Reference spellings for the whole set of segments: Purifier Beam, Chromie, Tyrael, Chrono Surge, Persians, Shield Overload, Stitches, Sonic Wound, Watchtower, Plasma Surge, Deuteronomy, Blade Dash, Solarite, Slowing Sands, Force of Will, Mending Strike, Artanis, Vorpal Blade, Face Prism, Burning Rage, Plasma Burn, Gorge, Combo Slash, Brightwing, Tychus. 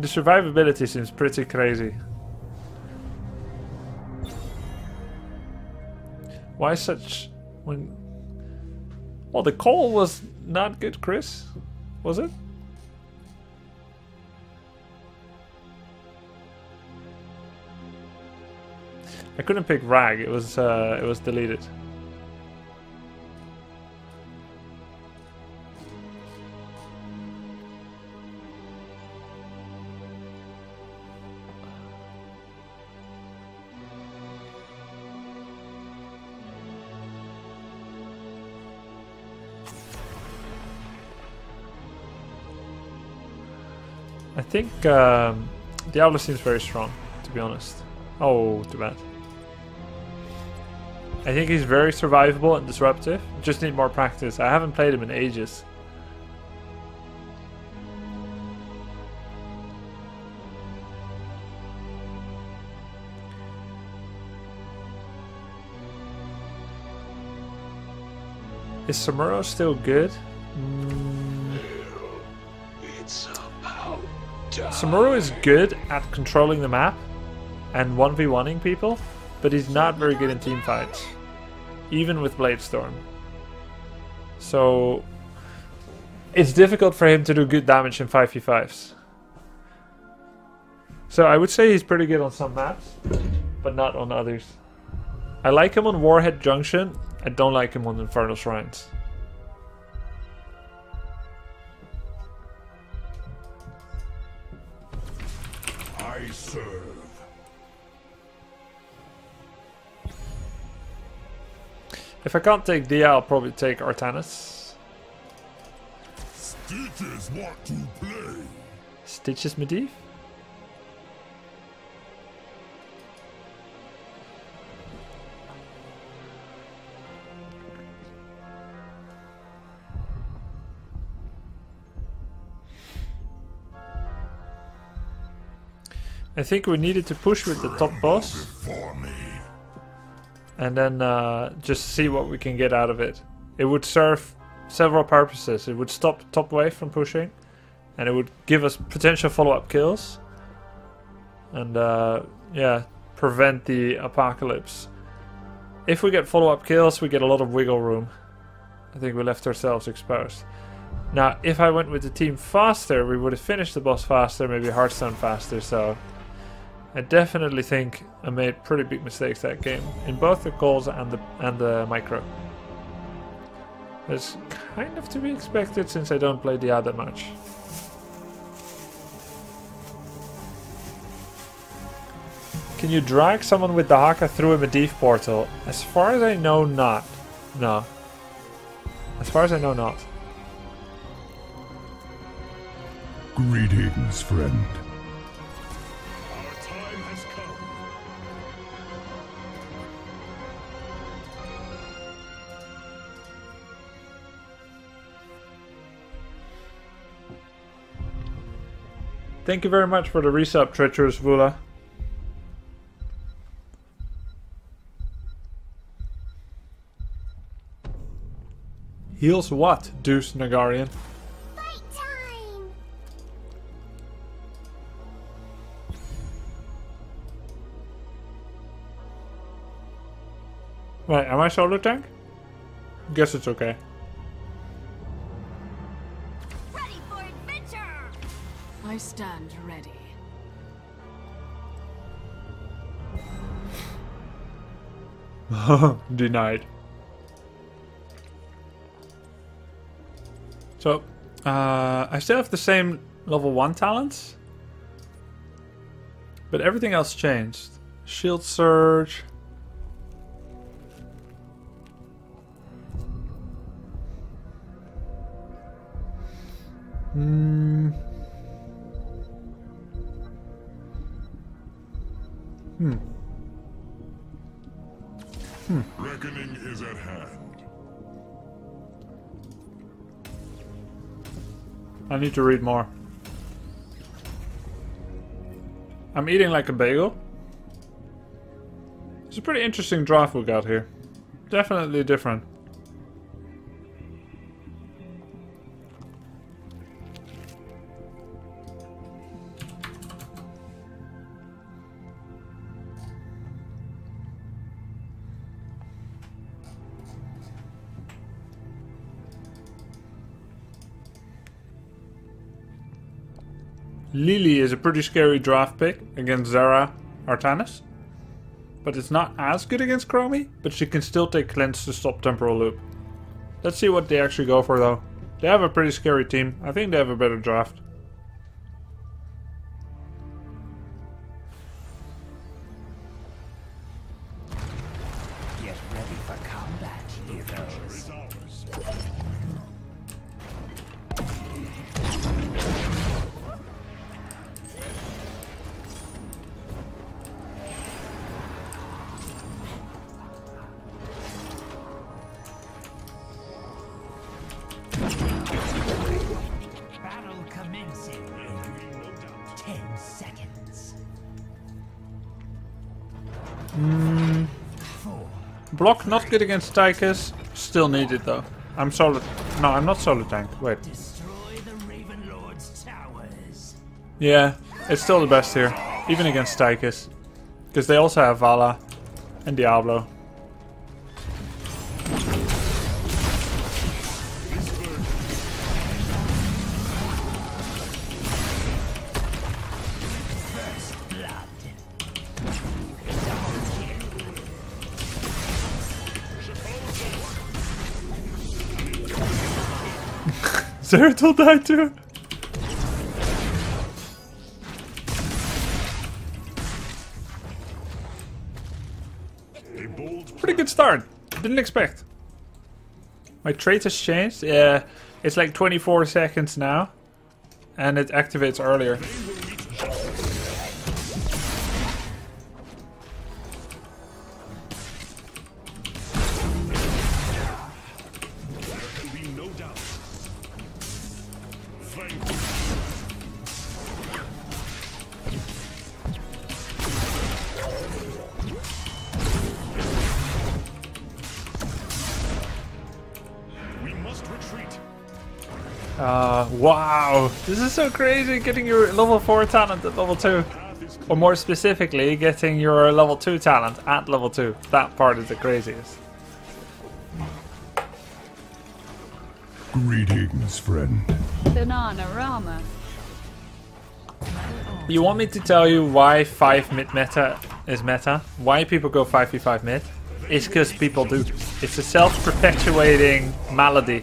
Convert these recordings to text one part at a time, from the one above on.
the survivability seems pretty crazy. Why such... when... well, the call was not good, Chris. Was it? I couldn't pick Rag. It was deleted. I think Diablo seems very strong, to be honest. Oh, too bad. I think he's very survivable and disruptive. Just need more practice. I haven't played him in ages. Is Samuro still good? Samuro is good at controlling the map and 1v1ing people, but he's not very good in team fights, even with Bladestorm. So it's difficult for him to do good damage in 5v5s. So I would say he's pretty good on some maps, but not on others. I like him on Warhead Junction. I don't like him on Infernal Shrines. If I can't take Dia, I'll probably take Artanis. Stitches want to play. Stitches Medivh? I think we needed to push with the top boss. And then just see what we can get out of it. It would serve several purposes. It would stop top wave from pushing, and it would give us potential follow-up kills, and yeah, prevent the apocalypse. If we get follow-up kills, we get a lot of wiggle room. I think we left ourselves exposed. Now, if I went with the team faster, we would have finished the boss faster, maybe Hearthstone faster, so... I definitely think I made pretty big mistakes that game, in both the calls and the micro. It's kind of to be expected since I don't play the other much. Can you drag someone with the Haka through a Medivh portal? As far as I know, not. No. As far as I know, not. Greetings, friend. Thank you very much for the resub, Treacherous Vula. Heals what, Deuce Nagarian? Fight time! Wait, am I solo tank? Guess it's okay. I stand ready. Denied. So, I still have the same level 1 talents, but everything else changed. Shield Surge. Reckoning is at hand. I need to read more. I'm eating like a bagel. It's a pretty interesting draft we got here. Definitely different. Lily is a pretty scary draft pick against Zara, Artanis. But it's not as good against Chromie, but she can still take Cleanse to stop Temporal Loop. Let's see what they actually go for though. They have a pretty scary team. I think they have a better draft. Get ready for combat, heroes. Battle commencing in 10 seconds. Block not good against Tychus. Still needed though. I'm solid. No, I'm not solid tank. Wait. Destroy the Raven Lord's towers. Yeah, it's still the best here, even against Tychus, because they also have Vala and Diablo. Zeratul died too? Pretty good start. Didn't expect. My trait has changed. Yeah, it's like 24 seconds now. And it activates earlier. Wow, this is so crazy, getting your level 4 talent at level 2. Or more specifically, getting your level 2 talent at level 2. That part is the craziest. Greetings, friend. Bananarama. You want me to tell you why 5 mid meta is meta? Why people go 5v5 mid? It's because people do. It's a self-perpetuating malady.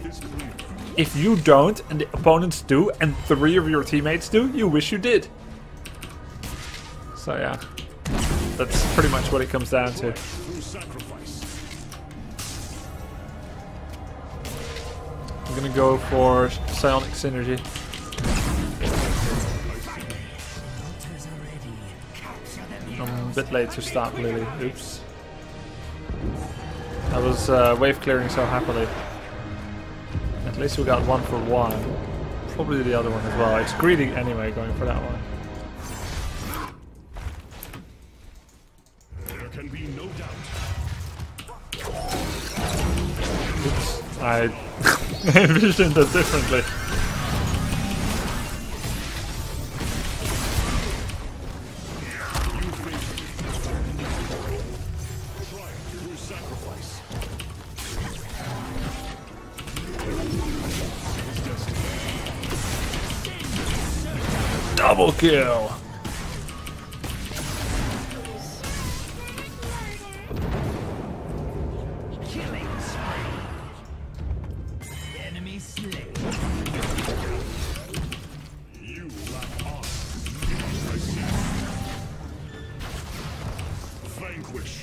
If you don't, and the opponents do, and 3 of your teammates do, you wish you did. So yeah, that's pretty much what it comes down to. I'm gonna go for Psionic Synergy. I'm a bit late to stop Lily, oops. I was wave clearing so happily. At least we got one for one. Probably the other one as well. It's greedy anyway, going for that one. There can be no doubt. Oops, I envisioned that differently. Double kill! Killing spree. Enemy slain. You lack honor. Vanquish.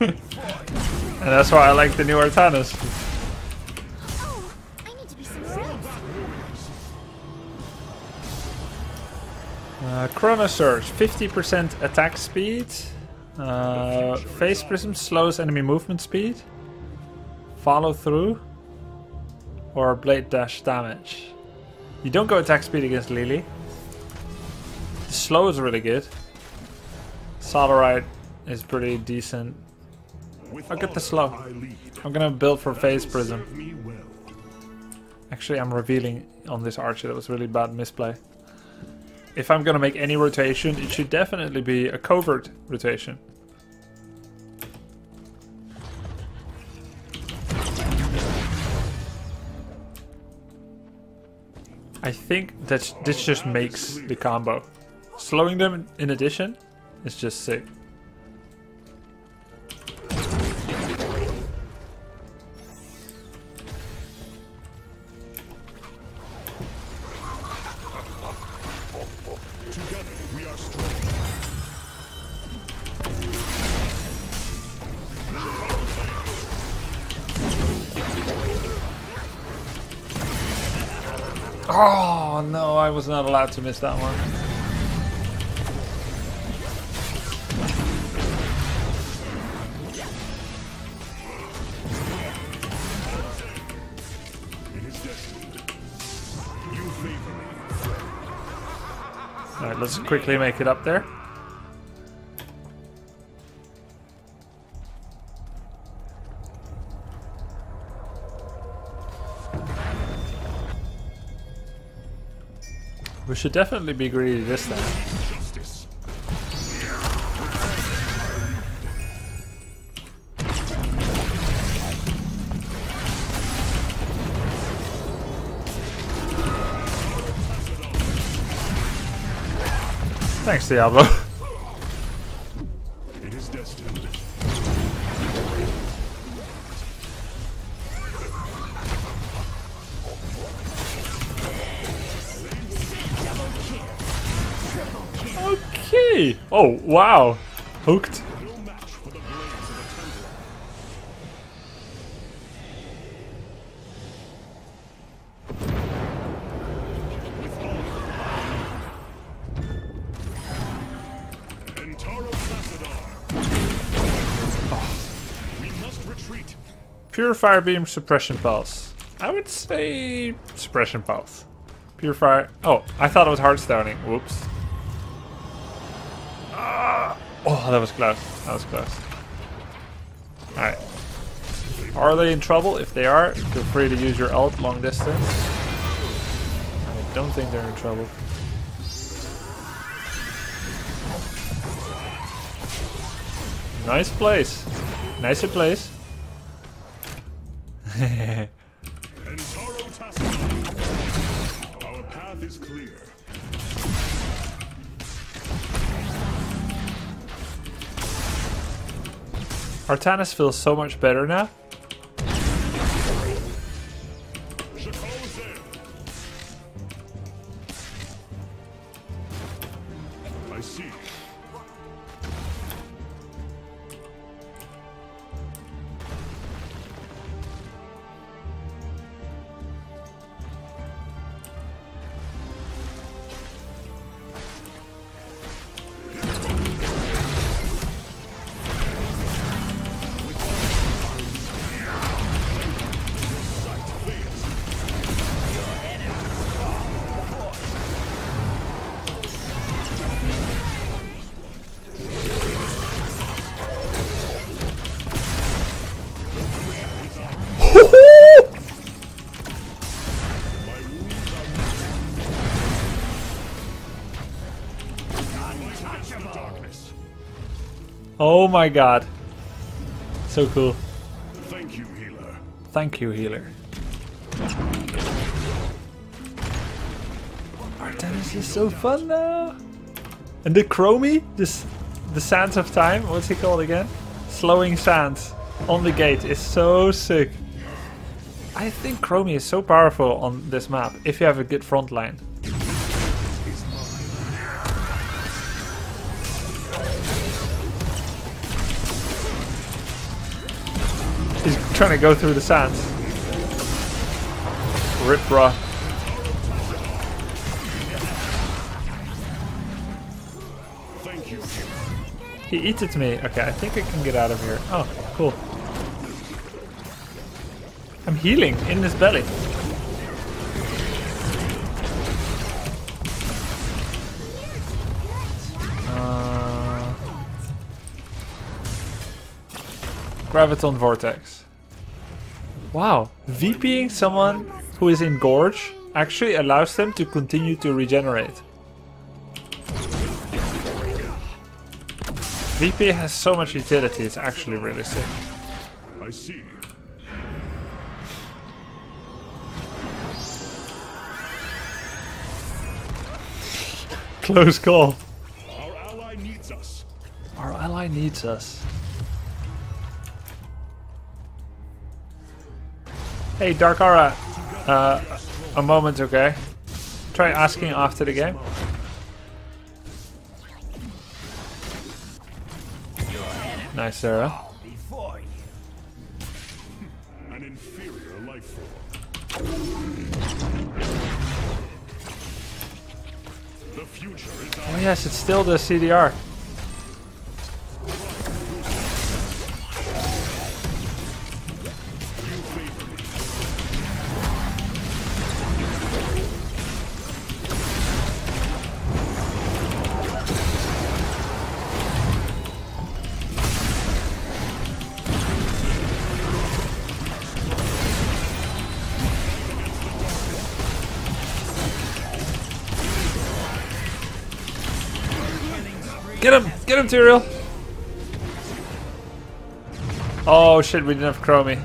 And that's why I like the new Artanis. Oh, I need to be Chrono Surge, 50% attack speed. Face Prism slows enemy movement speed. Follow through. Or Blade Dash damage. You don't go attack speed against Lily. The slow is really good. Solarite is pretty decent. I'll get the slow. I'm gonna build for Face Prism. Actually, I'm revealing on this archer. That was really bad misplay. If I'm gonna make any rotation, it should definitely be a covert rotation. I think that this just makes the combo. Slowing them in addition is just sick. Oh no, I was not allowed to miss that one. Alright, let's quickly make it up there. We should definitely be greedy this time. Thanks, Diablo. It is destined. Oh, wow. Hooked. Purifier Beam, Suppression Pulse. I would say Suppression Pulse. Purifier... Oh, I thought it was Heartstoning. Whoops. Oh, that was close. That was close. Alright. Are they in trouble? If they are, feel free to use your ult long distance. I don't think they're in trouble. Nice place. Nicer place. Our path is clear. Artanis feels so much better now. I see. Oh my god. So cool. Thank you, healer. Thank you, healer. Artanis is so fun now. And the Chromie, this, the Sands of Time, what's he called again? Slowing Sands on the gate is so sick. I think Chromie is so powerful on this map if you have a good front line. Trying to go through the sands. Rip, bruh. Thank you. He eats it to me. Okay, I think I can get out of here. Oh, cool. I'm healing in this belly. Graviton Vortex. Wow, VPing someone who is in Gorge actually allows them to continue to regenerate. VP has so much utility, it's actually really sick. I see. Close call. Our ally needs us. Our ally needs us. Hey, Darkara. A moment's okay. Try asking after the game. Nice, Zara. An inferior life form. The future is ours. Oh yes, it's still the CDR. Get him, Tyrael! Oh shit, we didn't have Chromie.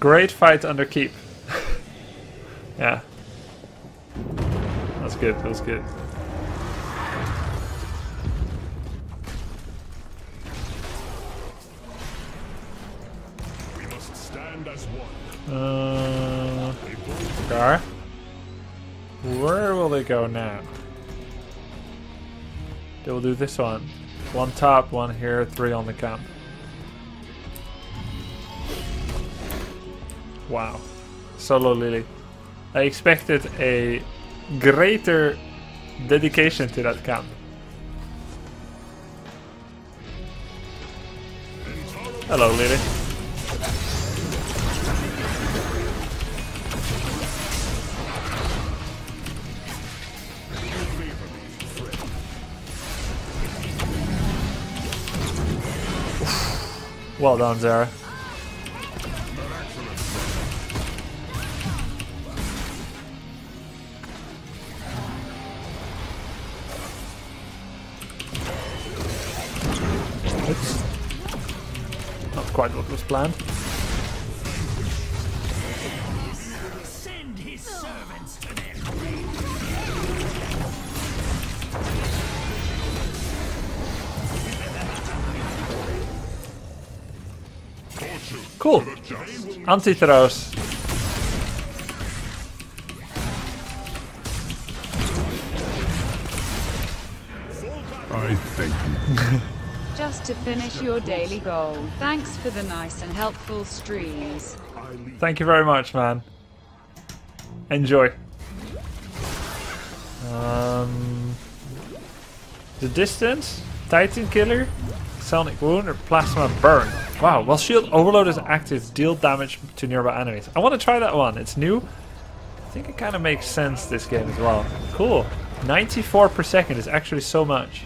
Great fight under keep. Yeah. That's good, that's good. Gar? Where will they go now? They will do this one. One top, one here, three on the camp. Wow. Solo Lily. I expected a greater dedication to that camp. Hello, Lily. Well done, Zara. Oops. Not quite what was planned. Cool. Anti-throws. I think. Just to finish your daily goal. Thanks for the nice and helpful streams. Thank you very much, man. Enjoy. The distance, Titan Killer, Sonic Wound, or Plasma Burn. Wow, while Shield Overload is active, deal damage to nearby enemies. I want to try that one. It's new. I think it kind of makes sense this game as well. Cool. 94 per second is actually so much.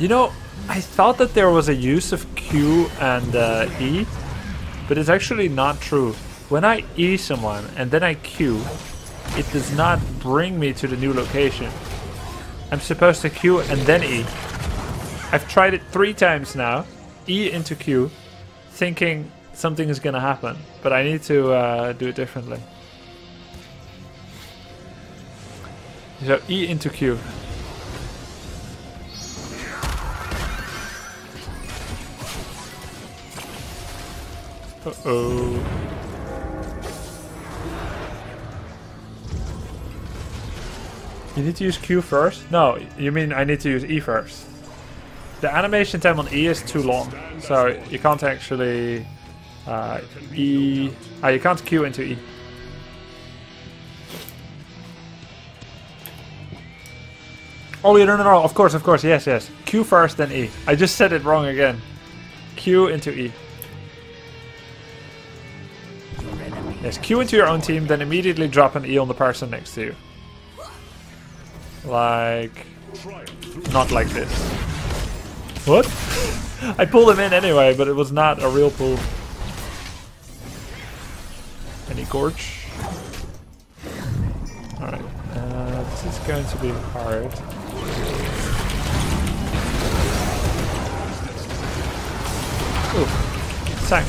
You know, I thought that there was a use of Q and E, but it's actually not true. When I E someone and then I Q, it does not bring me to the new location. I'm supposed to Q and then E. I've tried it 3 times now, E into Q, thinking something is gonna happen, but I need to do it differently. So E into Q. Uh-oh. You need to use Q first? No, you mean I need to use E first. The animation time on E is too long, so you can't actually E... Oh, you can't Q into E. Oh, yeah, no, of course, yes. Q first, then E. I just said it wrong again. Q into E. Yes, Q into your own team, then immediately drop an E on the person next to you. Like... not like this. What? I pulled him in anyway, but it was not a real pull. Any Gorge? Alright. This is going to be hard. Ooh. Sacked.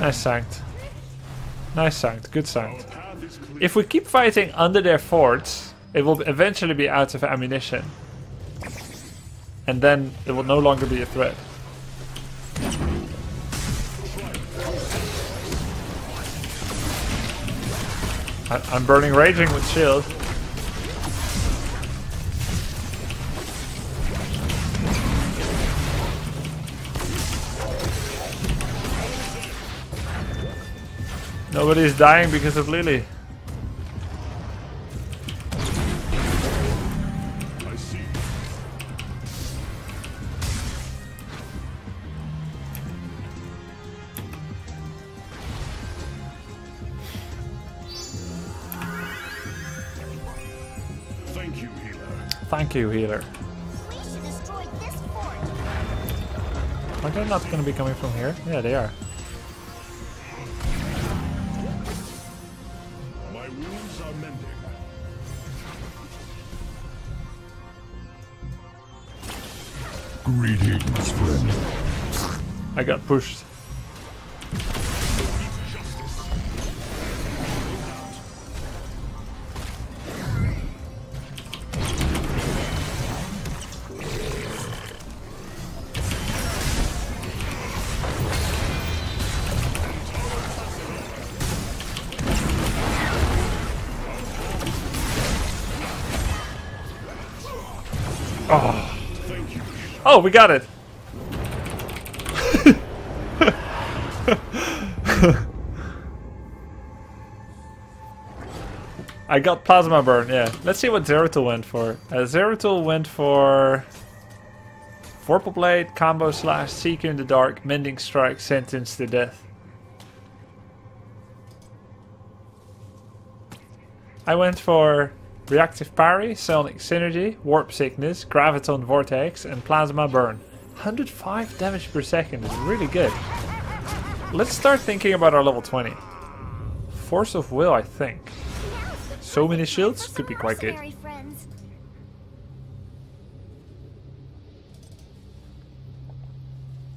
Nice sanked. Good sanked. If we keep fighting under their forts, it will eventually be out of ammunition. And then it will no longer be a threat. I'm burning raging with shield. Nobody is dying because of Lily. I see. Thank you, healer. Thank you, healer. We should destroy this fort. Are they not going to be coming from here? Yeah, they are. Greetings, friend. I got pushed. Oh, we got it! I got Plasma Burn, yeah. Let's see what Zeratul went for. Zeratul went for... Vorpal Blade, Combo Slash, Seeker in the Dark, Mending Strike, Sentenced to Death. I went for... Reactive Parry, Psionic Synergy, Warp Sickness, Graviton Vortex, and Plasma Burn. 105 damage per second is really good. Let's start thinking about our level 20. Force of Will, I think. So many shields could be quite good.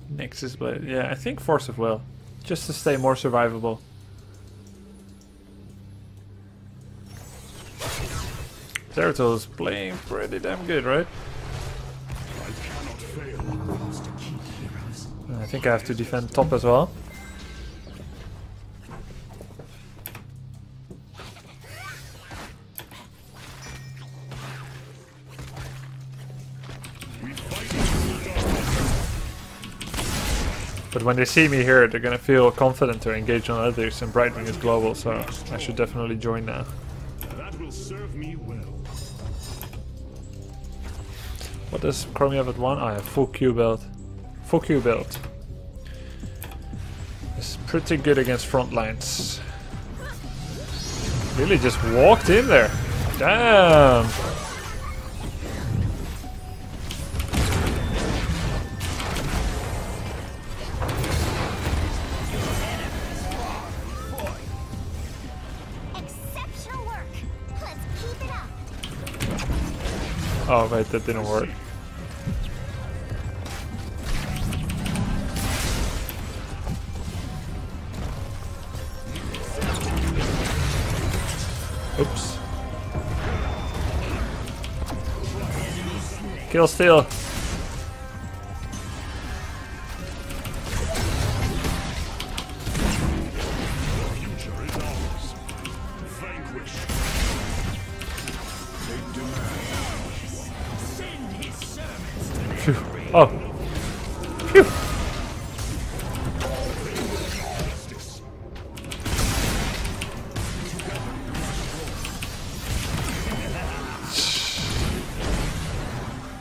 Nexus Blade, yeah, I think Force of Will. Just to stay more survivable. Zeratul is playing pretty damn good, right? I think I have to defend top as well. But when they see me here, they're gonna feel confident to engage on others, and Brightwing is global, so I should definitely join now. That will serve me well. What does Chromie have at 1? I have full Q build. Full Q build. It's pretty good against front lines. Really just walked in there. Damn! Exceptional work. Let's keep it up. Oh wait, that didn't work. Oops. Kill steal. Phew. Oh. Phew.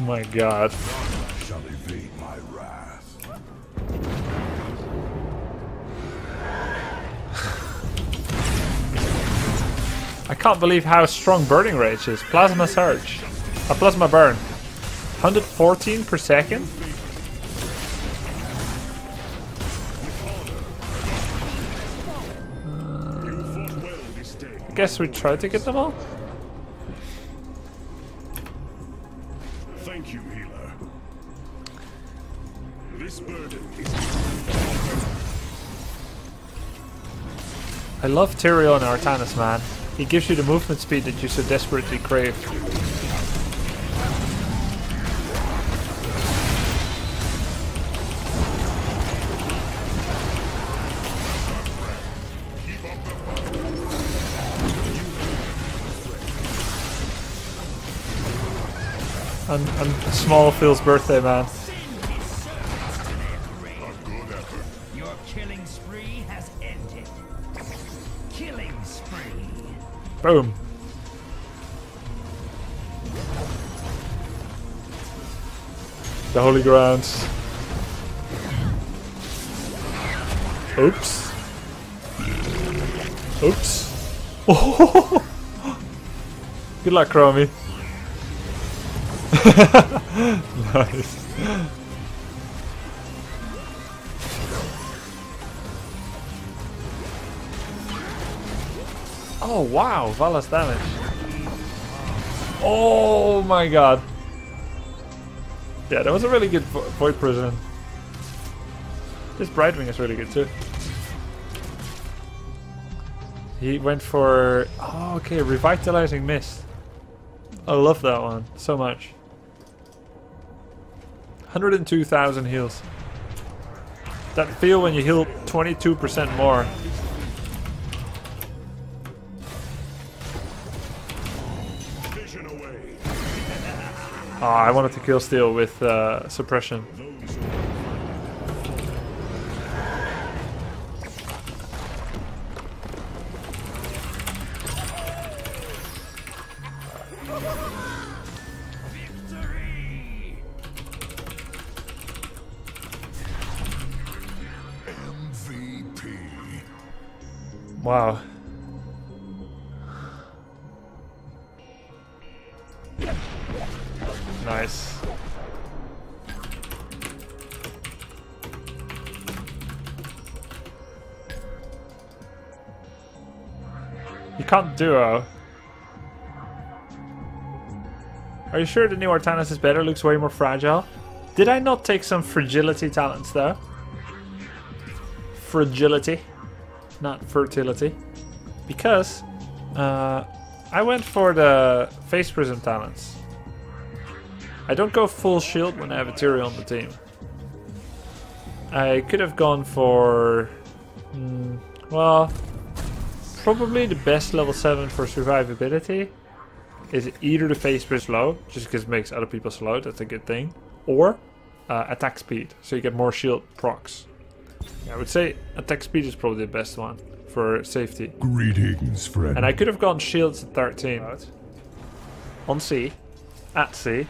my god. Shall evade my wrath. I can't believe how strong Burning Rage is. Plasma Surge. A Plasma Burn. 114 per second? I guess we try to get them all. Thank you, healer. This burden is... I love Tyrion Artanis, man. He gives you the movement speed that you so desperately crave. I'm small Phil's birthday, man. Your killing spree has ended. Killing spree. Boom. The holy grounds. Oops. Oops. Good luck, Chromie. Nice. Oh wow, Vala's damage. Oh my god. Yeah, that was a really good Void Prison. This Brightwing is really good too. He went for... Oh, okay, Revitalizing Mist. I love that one so much. 102,000 heals. That feel when you heal 22% more. Oh, I wanted to kill steal with suppression. Wow. Nice. You can't duo. Are you sure the new Artanis is better? Looks way more fragile. Did I not take some fragility talents though? Fragility. Not fertility, because I went for the Face Prism talents. I don't go full shield when I have a Tyrion on the team. I could have gone for, well, probably the best level 7 for survivability is either the Face Prism slow, just because it makes other people slow, that's a good thing, or attack speed, so you get more shield procs. I would say attack speed is probably the best one for safety. Greetings, friend. And I could have gone shields at 13. On C. At C.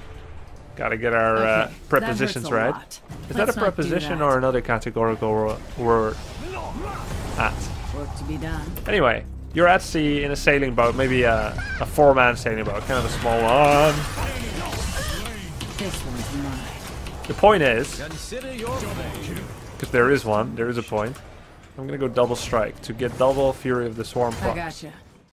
Gotta get our prepositions right. Is that a preposition or another categorical word? At. Work to be done. Anyway, you're at sea in a sailing boat, maybe a 4-man sailing boat, kind of a small one. This one's mine. The point is... Consider your because there is one, there is a point. I'm gonna go double strike to get double Fury of the Swarm proc. I gotcha.